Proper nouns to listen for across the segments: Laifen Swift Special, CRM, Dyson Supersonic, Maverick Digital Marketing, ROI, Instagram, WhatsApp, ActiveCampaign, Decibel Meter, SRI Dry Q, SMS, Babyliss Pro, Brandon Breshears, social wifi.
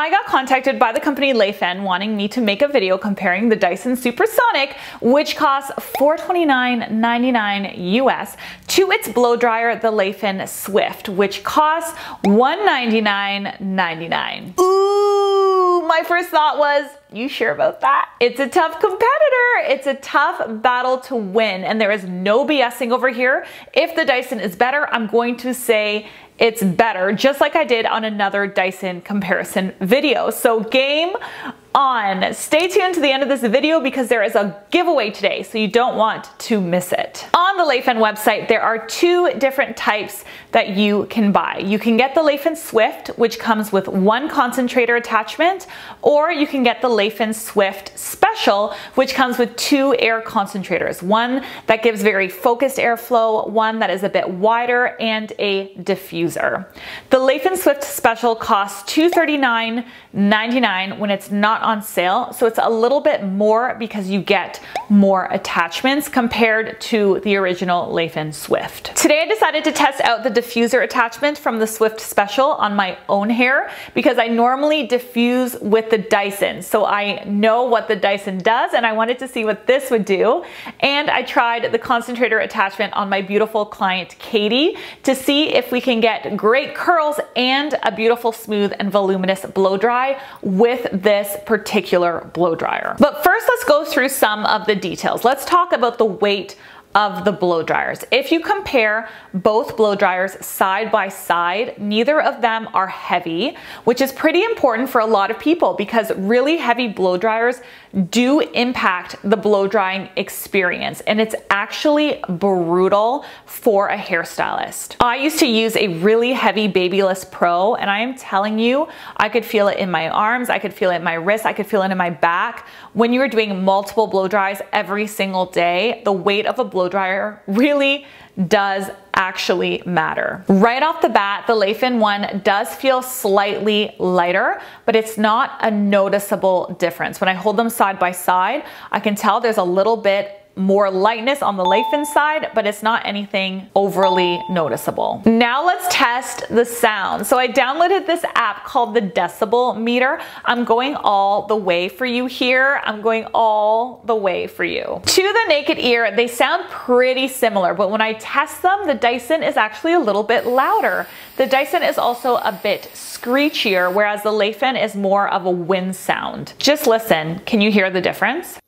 I got contacted by the company Laifen wanting me to make a video comparing the Dyson Supersonic, which costs $429.99 US, to its blow dryer, the Laifen Swift, which costs $199.99. Ooh, my first thought was, you sure about that? It's a tough competitor. It's a tough battle to win, and there is no BSing over here. If the Dyson is better, I'm going to say it's better, just like I did on another Dyson comparison video. So game on. Stay tuned to the end of this video because there is a giveaway today, so you don't want to miss it. On the Laifen website, there are two different types that you can buy. You can get the Laifen Swift, which comes with one concentrator attachment, or you can get the Laifen Swift Special, which comes with two air concentrators, one that gives very focused airflow, one that is a bit wider, and a diffuser. The Laifen Swift Special costs $239.99 when it's not on sale, so it's a little bit more because you get more attachments compared to the original Laifen Swift. Today I decided to test out the diffuser attachment from the Swift Special on my own hair because I normally diffuse with the Dyson, so I know what the Dyson does and I wanted to see what this would do. And I tried the concentrator attachment on my beautiful client Katie to see if we can get great curls and a beautiful smooth and voluminous blow dry with this particular blow dryer. But first, let's go through some of the details. Let's talk about the weight of the blow dryers. If you compare both blow dryers side by side, neither of them are heavy, which is pretty important for a lot of people because really heavy blow dryers do impact the blow drying experience, and it's actually brutal for a hairstylist. I used to use a really heavy Babyliss Pro, and I am telling you, I could feel it in my arms, I could feel it in my wrists, I could feel it in my back. When you were doing multiple blow dries every single day, the weight of a blow dryer really does actually matter. Right off the bat, the Laifen one does feel slightly lighter, but it's not a noticeable difference. When I hold them side by side, I can tell there's a little bit more lightness on the Laifen side, but it's not anything overly noticeable. Now let's test the sound. So I downloaded this app called the Decibel Meter. I'm going all the way for you here. I'm going all the way for you. To the naked ear, they sound pretty similar, but when I test them, the Dyson is actually a little bit louder. The Dyson is also a bit screechier, whereas the Laifen is more of a wind sound. Just listen. Can you hear the difference?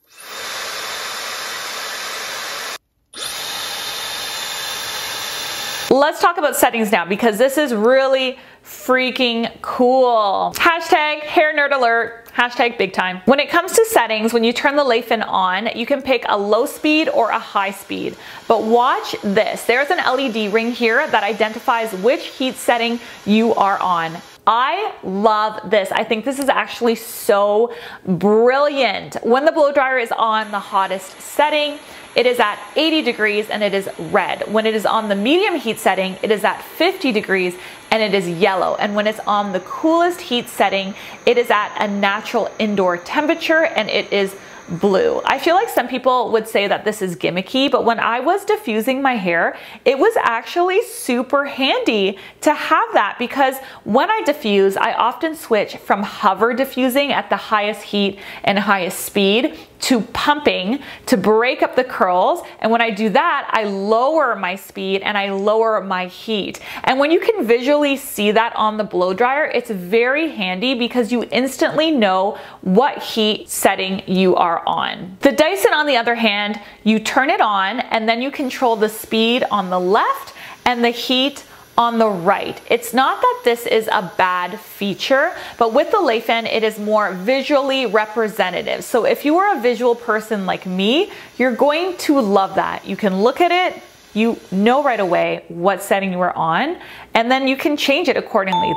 Let's talk about settings now because this is really freaking cool. Hashtag hair nerd alert, hashtag big time. When it comes to settings, when you turn the Laifen on, you can pick a low speed or a high speed. But watch this, there's an LED ring here that identifies which heat setting you are on. I love this. I think this is actually so brilliant. When the blow dryer is on the hottest setting, it is at 80 degrees and it is red. When it is on the medium heat setting, it is at 50 degrees and it is yellow. And when it's on the coolest heat setting, it is at a natural indoor temperature and it is blue. I feel like some people would say that this is gimmicky, but when I was diffusing my hair, it was actually super handy to have that because when I diffuse, I often switch from hover diffusing at the highest heat and highest speed to pumping to break up the curls. And when I do that, I lower my speed and I lower my heat. And when you can visually see that on the blow dryer, it's very handy because you instantly know what heat setting you are on. The Dyson, on the other hand, you turn it on and then you control the speed on the left and the heat on the right. It's not that this is a bad feature, but with the Laifen, it is more visually representative. So if you are a visual person like me, you're going to love that. You can look at it, you know right away what setting you are on, and then you can change it accordingly.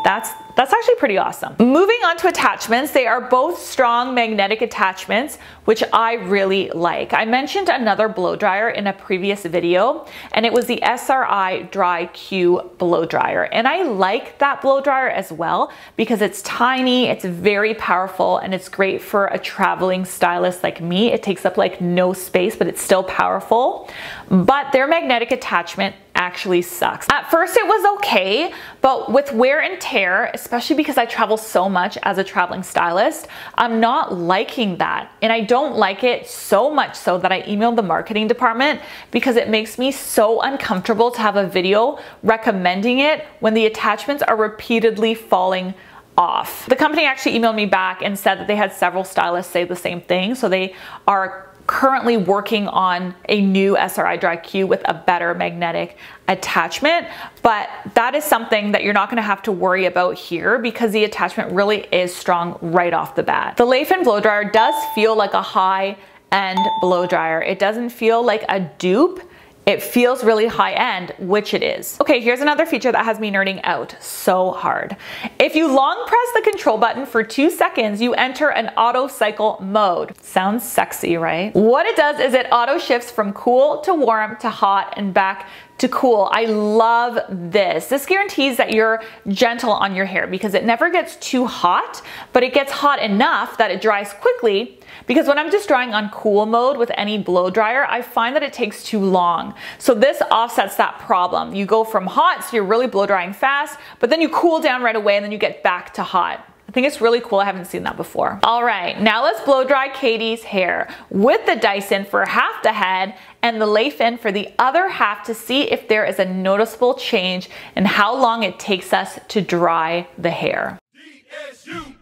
That's actually pretty awesome. Moving on to attachments, they are both strong magnetic attachments, which I really like. I mentioned another blow dryer in a previous video, and it was the SRI Dry Q blow dryer. And I like that blow dryer as well because it's tiny, it's very powerful, and it's great for a traveling stylist like me. It takes up like no space, but it's still powerful. But their magnetic attachment actually sucks. At first it was okay, but with wear and tear, especially because I travel so much as a traveling stylist, I'm not liking that. And I don't like it so much so that I emailed the marketing department because it makes me so uncomfortable to have a video recommending it when the attachments are repeatedly falling off. The company actually emailed me back and said that they had several stylists say the same thing, so they are currently working on a new SRI Dry Q with a better magnetic attachment, but that is something that you're not gonna have to worry about here because the attachment really is strong right off the bat. The Laifen blow dryer does feel like a high-end blow dryer. It doesn't feel like a dupe. It feels really high-end, which it is. Okay, here's another feature that has me nerding out so hard. If you long press the control button for 2 seconds, you enter an auto cycle mode. Sounds sexy, right? What it does is it auto shifts from cool to warm to hot and back to cool. I love this. This guarantees that you're gentle on your hair because it never gets too hot, but it gets hot enough that it dries quickly, because when I'm just drying on cool mode with any blow dryer, I find that it takes too long. So this offsets that problem. You go from hot, so you're really blow drying fast, but then you cool down right away and then you get back to hot. I think it's really cool. I haven't seen that before. All right, now let's blow dry Katie's hair with the Dyson for half the head and the Laifen for the other half to see if there is a noticeable change in how long it takes us to dry the hair. DSU.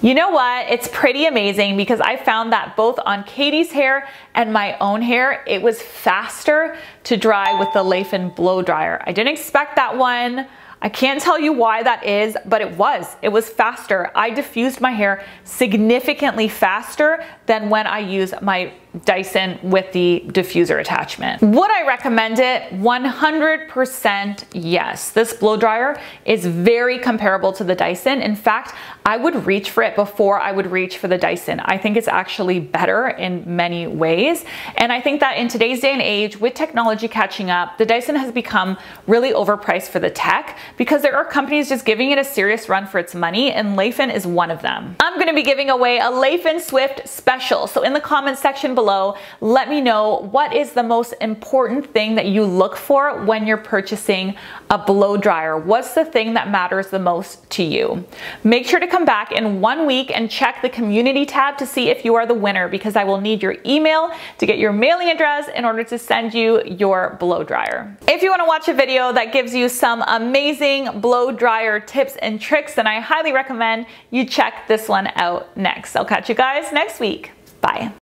You know what? It's pretty amazing because I found that both on Katie's hair and my own hair, it was faster to dry with the Laifen blow dryer. I didn't expect that one. I can't tell you why that is, but it was faster. I diffused my hair significantly faster than when I use my Dyson with the diffuser attachment. Would I recommend it? 100% yes. This blow dryer is very comparable to the Dyson. In fact, I would reach for it before I would reach for the Dyson. I think it's actually better in many ways. And I think that in today's day and age, with technology catching up, the Dyson has become really overpriced for the tech because there are companies just giving it a serious run for its money, and Laifen is one of them. I'm going to be giving away a Laifen Swift Special. So in the comments section below, let me know what is the most important thing that you look for when you're purchasing a blow dryer. What's the thing that matters the most to you? Make sure to come back in 1 week and check the community tab to see if you are the winner, because I will need your email to get your mailing address in order to send you your blow dryer. If you want to watch a video that gives you some amazing blow dryer tips and tricks, then I highly recommend you check this one out next. I'll catch you guys next week. Bye.